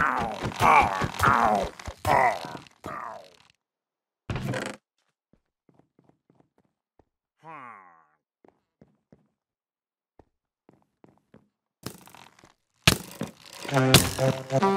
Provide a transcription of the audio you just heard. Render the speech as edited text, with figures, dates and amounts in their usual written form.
Ow! Ow! Ow!